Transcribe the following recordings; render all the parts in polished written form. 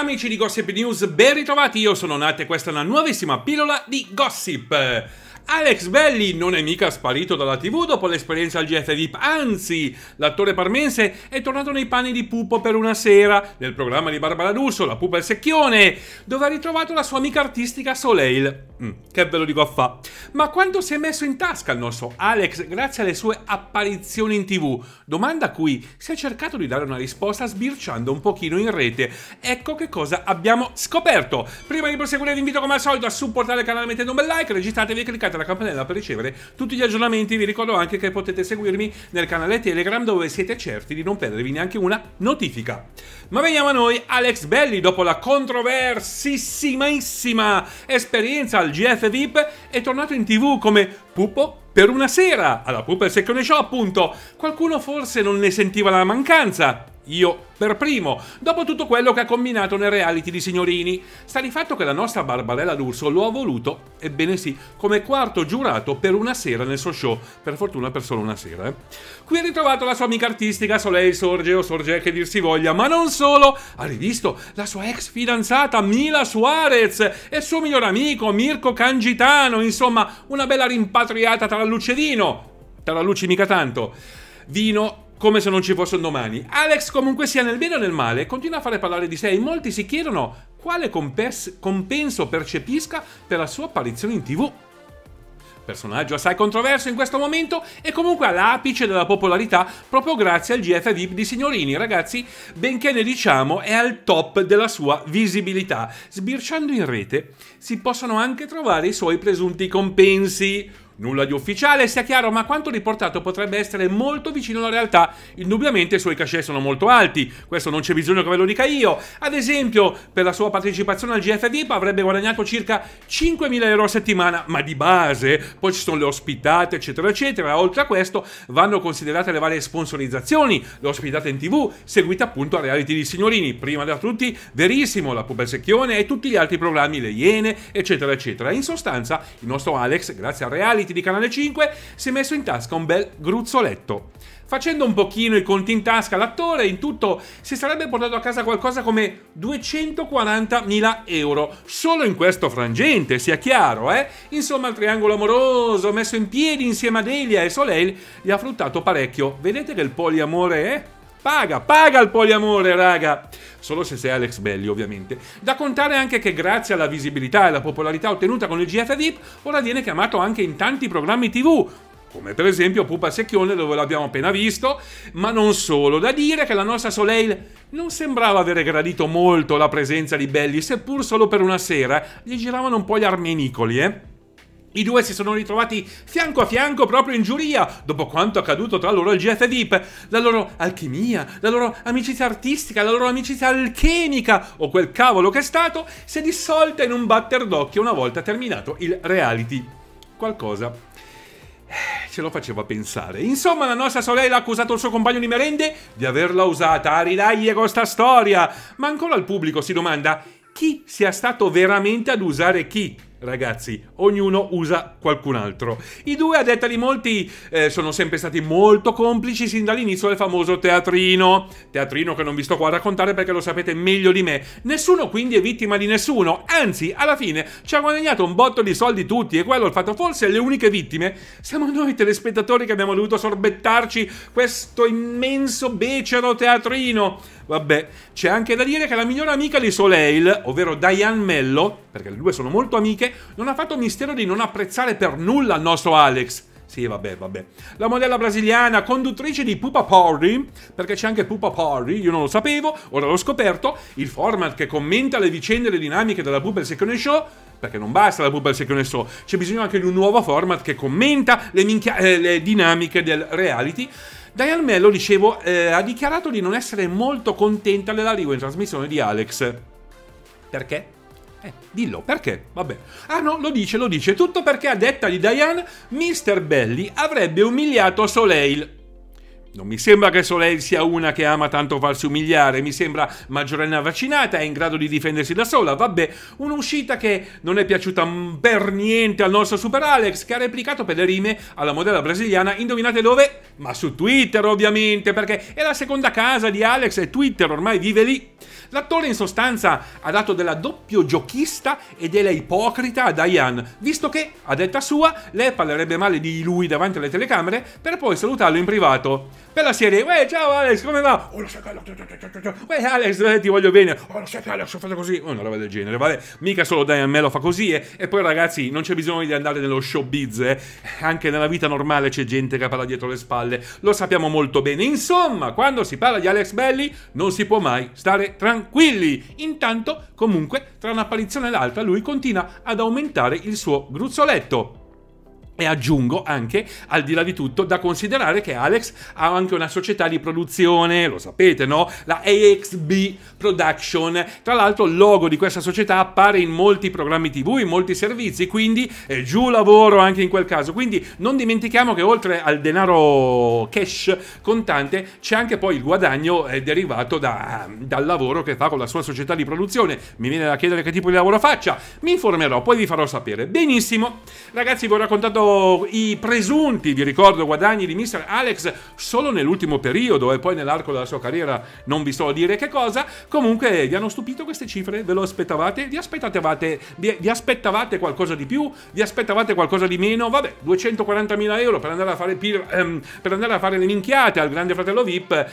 Amici di Gossip News, ben ritrovati, io sono Nat e questa è una nuovissima pillola di Gossip. Alex Belli non è mica sparito dalla TV dopo l'esperienza al GF Vip, anzi, l'attore parmense è tornato nei panni di Pupo per una sera, nel programma di Barbara D'Urso, la Pupa e il secchione, dove ha ritrovato la sua amica artistica Soleil. Che ve lo dico a fa. Ma quanto si è messo in tasca il nostro Alex grazie alle sue apparizioni in TV? Domanda a cui si è cercato di dare una risposta sbirciando un pochino in rete. Ecco che cosa abbiamo scoperto. Prima di proseguire vi invito come al solito a supportare il canale mettendo un bel like, registratevi e cliccate la campanella per ricevere tutti gli aggiornamenti. Vi ricordo anche che potete seguirmi nel canale Telegram dove siete certi di non perdervi neanche una notifica. Ma veniamo a noi. Alex Belli, dopo la controversissimaissima esperienza al GF Vip, è tornato in TV come Pupo per una sera alla Pupa Second Show, appunto. Qualcuno forse non ne sentiva la mancanza, io per primo, dopo tutto quello che ha combinato nel reality di Signorini. Sta di fatto che la nostra Barbarella D'Urso lo ha voluto, ebbene sì, come quarto giurato per una sera nel suo show, per fortuna per solo una sera. Qui ha ritrovato la sua amica artistica Soleil Sorge, o Sorge che dir si voglia, ma non solo, ha rivisto la sua ex fidanzata Mila Suarez e il suo miglior amico Mirko Cangitano, insomma una bella rimpatriata tra luce e vino, tra luci mica tanto, vino come se non ci fosse un domani. Alex, comunque sia, nel bene o nel male, continua a fare parlare di sé e molti si chiedono quale compenso percepisca per la sua apparizione in TV. Personaggio assai controverso in questo momento e comunque all'apice della popolarità proprio grazie al GF Vip di Signorini. Ragazzi, benché ne diciamo, è al top della sua visibilità. Sbirciando in rete si possono anche trovare i suoi presunti compensi. Nulla di ufficiale, sia chiaro, ma quanto riportato potrebbe essere molto vicino alla realtà. Indubbiamente i suoi cachet sono molto alti, questo non c'è bisogno che ve lo dica io. Ad esempio, per la sua partecipazione al GF Vip avrebbe guadagnato circa 5.000 euro a settimana, ma di base, poi ci sono le ospitate, eccetera, eccetera. Oltre a questo, vanno considerate le varie sponsorizzazioni, le ospitate in TV, seguite appunto a reality di Signorini, prima da tutti Verissimo, la Pupa e il secchione e tutti gli altri programmi, le Iene, eccetera, eccetera. In sostanza, il nostro Alex, grazie al reality di Canale 5, si è messo in tasca un bel gruzzoletto. Facendo un pochino i conti in tasca, l'attore in tutto si sarebbe portato a casa qualcosa come 240.000 euro, solo in questo frangente, sia chiaro, eh? Insomma, il triangolo amoroso messo in piedi insieme a Delia e Soleil gli ha fruttato parecchio. Vedete che il poliamore è? Paga il poliamore, raga! Solo se sei Alex Belli, ovviamente. Da contare anche che grazie alla visibilità e alla popolarità ottenuta con il GF Vip, ora viene chiamato anche in tanti programmi TV, come per esempio Pupa Secchione, dove l'abbiamo appena visto, ma non solo. Da dire che la nostra Soleil non sembrava avere gradito molto la presenza di Belli, seppur solo per una sera. Gli giravano un po' gli armenicoli, eh? I due si sono ritrovati fianco a fianco proprio in giuria, dopo quanto accaduto tra loro al GF Vip, la loro alchimia, la loro amicizia artistica, la loro amicizia alchemica, o quel cavolo che è stato, si è dissolta in un batter d'occhio una volta terminato il reality. Qualcosa ce lo faceva pensare. Insomma, la nostra Soleil ha accusato il suo compagno di merende di averla usata a ridaglie con sta storia, ma ancora il pubblico si domanda chi sia stato veramente ad usare chi. Ragazzi, ognuno usa qualcun altro. I due, a detta di molti, sono sempre stati molto complici sin dall'inizio del famoso teatrino che non vi sto qua a raccontare perché lo sapete meglio di me. Nessuno quindi è vittima di nessuno, anzi, alla fine ci ha guadagnato un botto di soldi tutti e quello il fatto, forse le uniche vittime siamo noi telespettatori che abbiamo dovuto sorbettarci questo immenso becero teatrino. Vabbè, c'è anche da dire che la migliore amica di Soleil, ovvero Dayane Mello, perché le due sono molto amiche, non ha fatto mistero di non apprezzare per nulla il nostro Alex. Sì, vabbè. La modella brasiliana, conduttrice di Pupa Party, perché c'è anche Pupa Party, io non lo sapevo, ora l'ho scoperto, il format che commenta le vicende e le dinamiche della Pupa e il secchione show, perché non basta la Pupa e il secchione show, c'è bisogno anche di un nuovo format che commenta le dinamiche del reality. Dayane Mello, dicevo, ha dichiarato di non essere molto contenta dell'arrivo in trasmissione di Alex. Perché? Dillo, perché? Vabbè. Ah no, lo dice. Tutto perché, a detta di Dayane, Mr. Belli avrebbe umiliato Soleil. Non mi sembra che Soleil sia una che ama tanto farsi umiliare, mi sembra maggiorenne vaccinata, è in grado di difendersi da sola. Vabbè, un'uscita che non è piaciuta per niente al nostro Super Alex, che ha replicato per le rime alla modella brasiliana, indovinate dove? Ma su Twitter, ovviamente, perché è la seconda casa di Alex e Twitter ormai vive lì. L'attore in sostanza ha dato della doppio giochista e della ipocrita a Dayane, visto che, a detta sua, lei parlerebbe male di lui davanti alle telecamere per poi salutarlo in privato. Per la serie, uè, ciao Alex, come va? Oh, lo sai che Alex, uè Alex, ti voglio bene. Oh, lo sai che Alex, ho fatto così. Oh, una roba del genere, vabbè, mica solo Dayane Mello fa così, E poi ragazzi, non c'è bisogno di andare nello showbiz, Anche nella vita normale c'è gente che parla dietro le spalle. Lo sappiamo molto bene. Insomma, quando si parla di Alex Belli, non si può mai stare tranquilli. Intanto, comunque, tra un'apparizione e l'altra, lui continua ad aumentare il suo gruzzoletto. E aggiungo anche, al di là di tutto, da considerare che Alex ha anche una società di produzione, lo sapete, no? La AXB Production. Tra l'altro il logo di questa società appare in molti programmi TV, in molti servizi, quindi giù lavoro anche in quel caso. Quindi non dimentichiamo che oltre al denaro cash contante c'è anche poi il guadagno derivato dal lavoro che fa con la sua società di produzione. Mi viene da chiedere che tipo di lavoro faccia, mi informerò, poi vi farò sapere. Benissimo, ragazzi, vi ho raccontato i presunti, vi ricordo, guadagni di Mr. Alex solo nell'ultimo periodo e poi nell'arco della sua carriera non vi so dire che cosa. Comunque vi hanno stupito queste cifre? Ve lo aspettavate? Vi aspettavate qualcosa di più? Vi aspettavate qualcosa di meno? Vabbè, 240.000 euro per andare a fare, le minchiate al Grande Fratello VIP.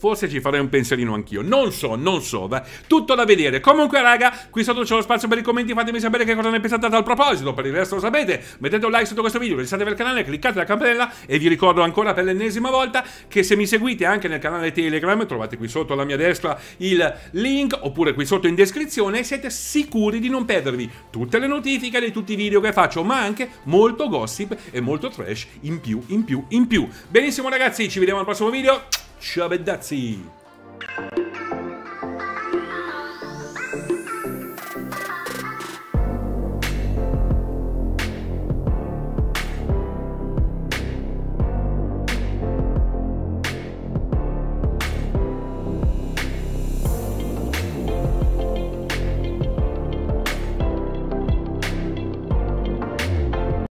Forse ci farei un pensierino anch'io, non so, beh, tutto da vedere. Comunque raga, qui sotto c'è lo spazio per i commenti, fatemi sapere che cosa ne pensate al proposito, per il resto lo sapete, mettete un like sotto questo video, registratevi al canale, cliccate la campanella e vi ricordo ancora per l'ennesima volta che se mi seguite anche nel canale Telegram, trovate qui sotto alla mia destra il link, oppure qui sotto in descrizione, siete sicuri di non perdervi tutte le notifiche di tutti i video che faccio, ma anche molto gossip e molto trash in più. Benissimo ragazzi, ci vediamo al prossimo video. Ciao, bedazzi!